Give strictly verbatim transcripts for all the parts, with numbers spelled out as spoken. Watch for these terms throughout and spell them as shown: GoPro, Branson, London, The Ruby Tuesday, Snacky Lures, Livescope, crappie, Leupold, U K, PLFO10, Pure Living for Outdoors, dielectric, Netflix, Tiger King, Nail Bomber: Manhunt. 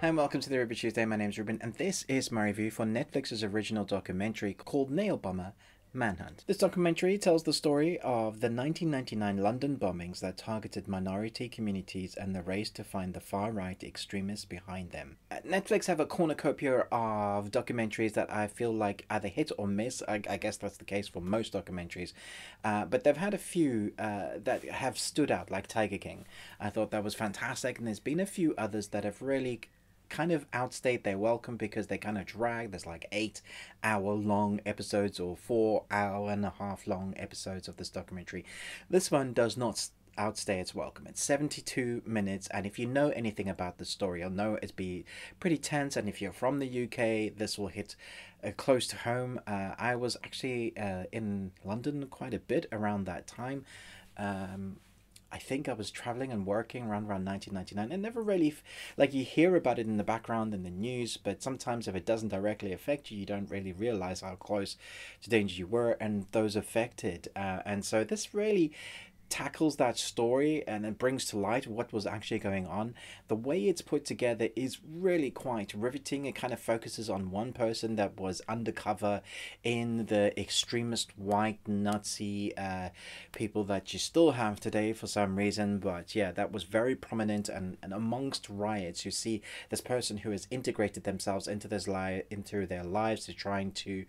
Hi and welcome to The Ruby Tuesday, my name's Ruben and this is my review for Netflix's original documentary called Nail Bomber: Manhunt. This documentary tells the story of the nineteen ninety-nine London bombings that targeted minority communities and the race to find the far-right extremists behind them. Netflix have a cornucopia of documentaries that I feel like either hit or miss. I, I guess that's the case for most documentaries. Uh, but they've had a few uh, that have stood out, like Tiger King. I thought that was fantastic, and there's been a few others that have really kind of outstayed their welcome because they kind of drag. There's like eight hour long episodes or four hour and a half long episodes of this documentary. This one does not outstay its welcome. It's seventy-two minutes, and if you know anything about the story, you'll know it's be pretty tense, and if you're from the U K, this will hit uh, close to home. Uh, I was actually uh, in London quite a bit around that time. Um, I think I was traveling and working around around nineteen ninety-nine, and never really, f like you hear about it in the background in the news, but sometimes if it doesn't directly affect you, you don't really realize how close to danger you were and those affected. Uh, and so this really tackles that story, and it brings to light what was actually going on. The way it's put together is really quite riveting. It kind of focuses on one person that was undercover in the extremist white Nazi uh, people that you still have today for some reason, but yeah, that was very prominent, and, and amongst riots you see this person who has integrated themselves into this li into their lives to trying to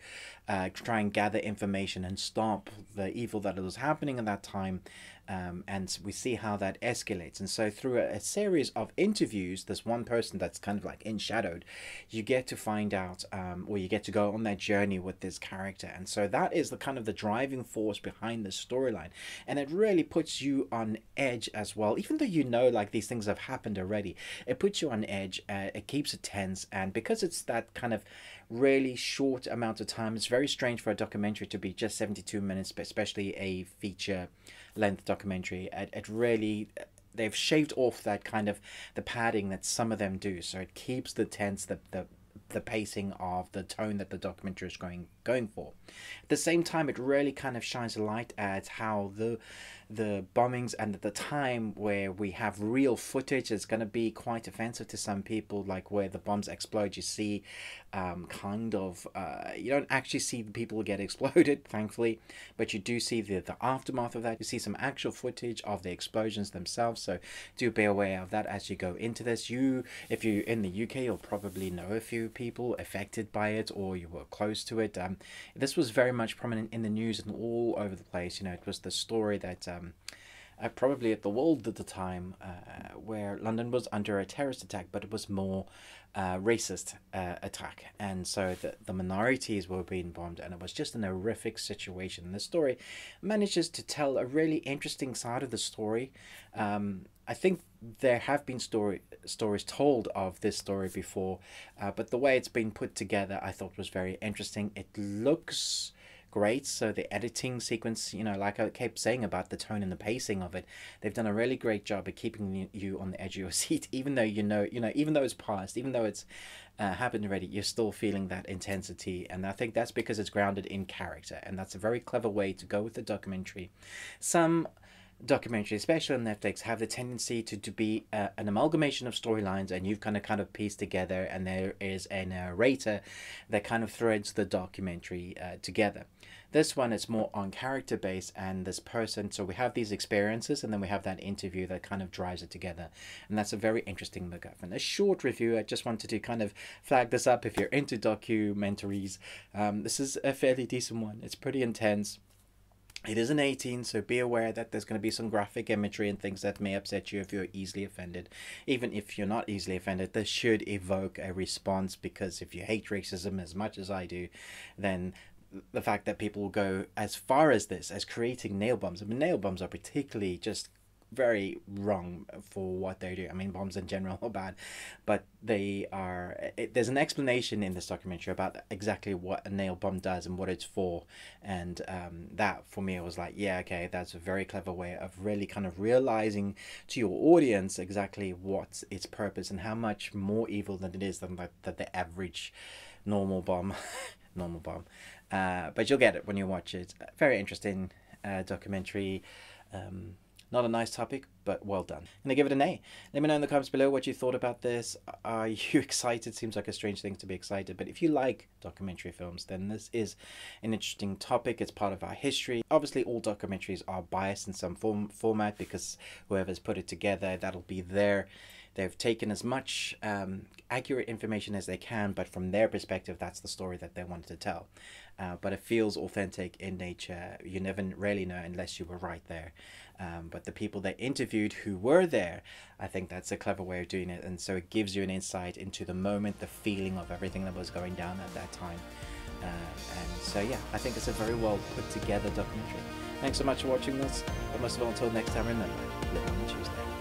uh, try and gather information and stop the evil that was happening at that time. Um, and we see how that escalates, and so through a, a series of interviews, this one person that's kind of like in shadowed, you get to find out, um, or you get to go on that journey with this character, and so that is the kind of the driving force behind this storyline, and it really puts you on edge as well. Even though you know like these things have happened already, it puts you on edge. Uh, it keeps it tense, and because it's that kind of really short amount of time, it's very strange for a documentary to be just seventy-two minutes, but especially a feature length documentary. It, it really, they've shaved off that kind of the padding that some of them do, so it keeps the tense, the the the pacing of the tone that the documentary is going going for. At the same time, it really kind of shines a light at how the the bombings, and at the time where we have real footage, is going to be quite offensive to some people, like where the bombs explode, you see um, kind of, uh, you don't actually see the people get exploded, thankfully, but you do see the, the aftermath of that. You see some actual footage of the explosions themselves, so do be aware of that as you go into this. You, if you're in the U K, you'll probably know a few people affected by it, or you were close to it. Um, this was very much prominent in the news and all over the place. You know, it was the story that um, uh, probably at the world at the time, uh, where London was under a terrorist attack, but it was more uh, racist uh, attack, and so the, the minorities were being bombed, and it was just an horrific situation. And the story manages to tell a really interesting side of the story. Um, I think there have been story stories told of this story before, uh, but the way it's been put together, I thought was very interesting. It looks great, so the editing sequence, you know, like I kept saying about the tone and the pacing of it, they've done a really great job at keeping you on the edge of your seat, even though you know, you know, even though it's past, even though it's uh, happened already, you're still feeling that intensity, and I think that's because it's grounded in character, and that's a very clever way to go with the documentary. Some documentaries, especially on Netflix, have the tendency to, to be uh, an amalgamation of storylines, and you've kind of kind of pieced together, and there is a narrator that kind of threads the documentary uh, together. This one is more on character base and this person, so we have these experiences, and then we have that interview that kind of drives it together, and that's a very interesting look up. And a short review, I just wanted to kind of flag this up if you're into documentaries. Um, this is a fairly decent one. It's pretty intense. It is an eighteen, so be aware that there's going to be some graphic imagery and things that may upset you if you're easily offended. Even if you're not easily offended, this should evoke a response, because if you hate racism as much as I do, then the fact that people will go as far as this, as creating nail bombs. I mean, nail bombs are particularly just very wrong for what they do. I mean, bombs in general are bad, but they are, it, there's an explanation in this documentary about exactly what a nail bomb does and what it's for, and um, that for me, it was like, yeah, okay, that's a very clever way of really kind of realizing to your audience exactly what's its purpose and how much more evil than it is than like the, the average normal bomb normal bomb uh, but you'll get it when you watch it. Very interesting uh, documentary. um, Not a nice topic, but well done. I'm gonna give it an A. Let me know in the comments below what you thought about this. Are you excited? Seems like a strange thing to be excited, but if you like documentary films, then this is an interesting topic. It's part of our history. Obviously, all documentaries are biased in some form format because whoever's put it together, that'll be their. They've taken as much um, accurate information as they can, but from their perspective, that's the story that they wanted to tell. Uh, but it feels authentic in nature. You never really know unless you were right there. Um, but the people they interviewed who were there, I think that's a clever way of doing it. And so it gives you an insight into the moment, the feeling of everything that was going down at that time. Uh, and so, yeah, I think it's a very well put together documentary. Thanks so much for watching this. But most of all, until next time, remember, live on the Tuesday.